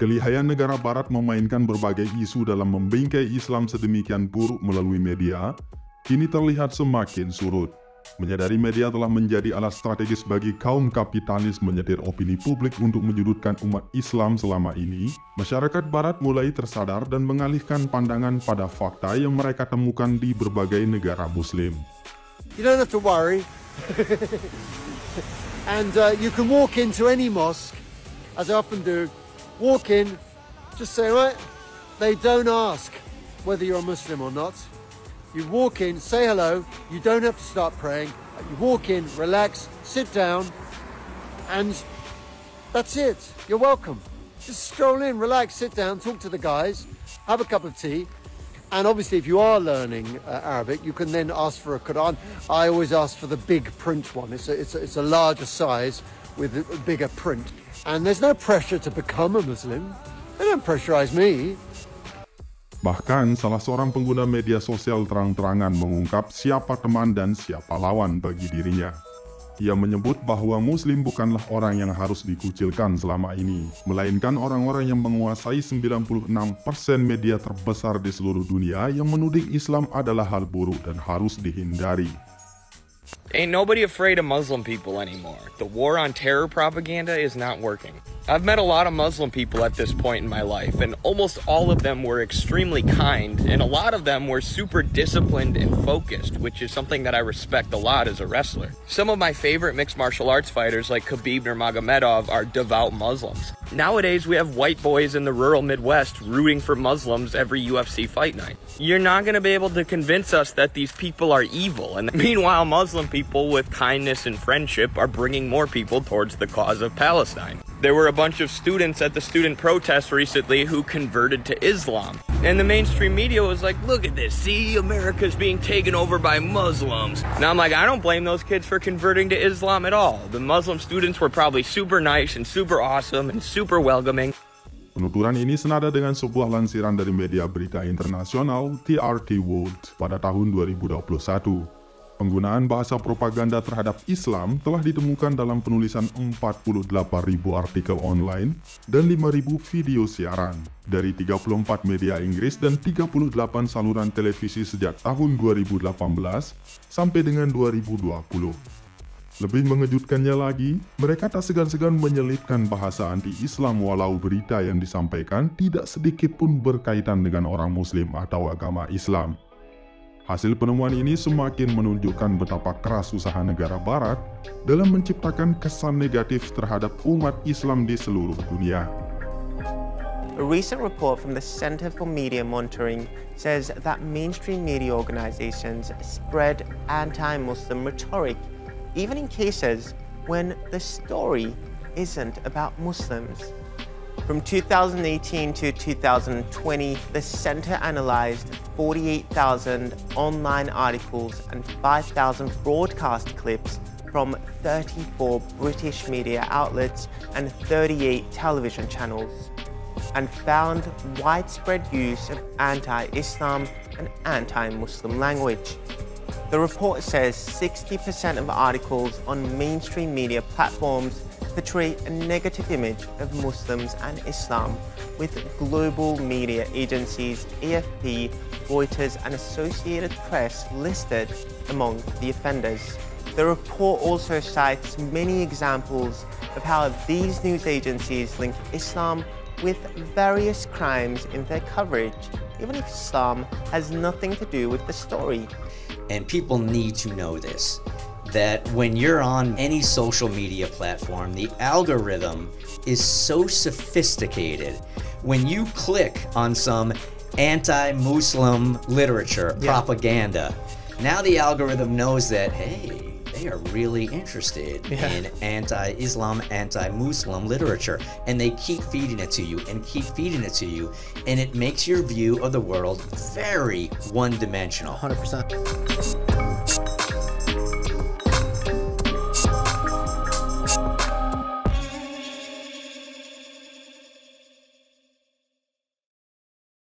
Kelihaian negara Barat memainkan berbagai isu dalam membingkai Islam sedemikian buruk melalui media, kini terlihat semakin surut. Menyadari media telah menjadi alat strategis bagi kaum kapitalis menyetir opini publik untuk menyudutkan umat Islam selama ini, masyarakat Barat mulai tersadar dan mengalihkan pandangan pada fakta yang mereka temukan di berbagai negara Muslim. You don't have to worry. And you can walk into any mosque, as I often do, walk in, just say, right, they don't ask whether you're a Muslim or not. You walk in, say hello, you don't have to start praying. You walk in, relax, sit down, and that's it. You're welcome. Just stroll in, relax, sit down, talk to the guys, have a cup of tea. And obviously, if you are learning Arabic, you can then ask for a Quran. I always ask for the big print one. It's a larger size with a bigger print. And there's no pressure to become a Muslim. They don't pressurize me. Bahkan, salah seorang pengguna media sosial terang-terangan mengungkap siapa teman dan siapa lawan bagi dirinya. Ia menyebut bahwa Muslim bukanlah orang yang harus dikucilkan selama ini, melainkan orang-orang yang menguasai 96% media terbesar di seluruh dunia yang menuding Islam adalah hal buruk dan harus dihindari. Ain't nobody afraid of Muslim people anymore. The war on terror propaganda is not working. I've met a lot of Muslim people at this point in my life, and almost all of them were extremely kind, and a lot of them were super disciplined and focused, which is something that I respect a lot as a wrestler. Some of my favorite mixed martial arts fighters like Khabib Nurmagomedov are devout Muslims. Nowadays, we have white boys in the rural Midwest rooting for Muslims every UFC fight night. You're not going to be able to convince us that these people are evil, and meanwhile, Muslim people with kindness and friendship are bringing more people towards the cause of Palestine. There were a bunch of students at the student protest recently who converted to Islam. And the mainstream media was like, look at this, see, America's being taken over by Muslims. Now I'm like, I don't blame those kids for converting to Islam at all. The Muslim students were probably super nice and super awesome and super welcoming. Penuturan ini senada dengan sebuah lansiran dari media berita internasional TRT World pada tahun 2021. Penggunaan bahasa propaganda terhadap Islam telah ditemukan dalam penulisan 48.000 artikel online dan 5.000 video siaran dari 34 media Inggris dan 38 saluran televisi sejak tahun 2018 sampai dengan 2020. Lebih mengejutkannya lagi, mereka tak segan-segan menyelipkan bahasa anti-Islam walau berita yang disampaikan tidak sedikit pun berkaitan dengan orang Muslim atau agama Islam. Hasil penemuan ini semakin menunjukkan betapa keras usaha negara Barat dalam menciptakan kesan negatif terhadap umat Islam di seluruh dunia. A recent report from the Center for Media Monitoring says that mainstream media organizations spread anti-Muslim rhetoric, even in cases when the story isn't about Muslims. From 2018 to 2020, the Center analyzed 48,000 online articles and 5,000 broadcast clips from 34 British media outlets and 38 television channels, and found widespread use of anti-Islam and anti-Muslim language. The report says 60% of articles on mainstream media platforms portray a negative image of Muslims and Islam, with global media agencies AFP, Reuters and Associated Press listed among the offenders. The report also cites many examples of how these news agencies link Islam with various crimes in their coverage, even if Islam has nothing to do with the story. And people need to know this, that when you're on any social media platform, the algorithm is so sophisticated. When you click on some anti-Muslim literature, propaganda, now the algorithm knows that, hey, they are really interested in anti-Islam, anti-Muslim literature, and they keep feeding it to you and keep feeding it to you, and it makes your view of the world very one-dimensional. 100%.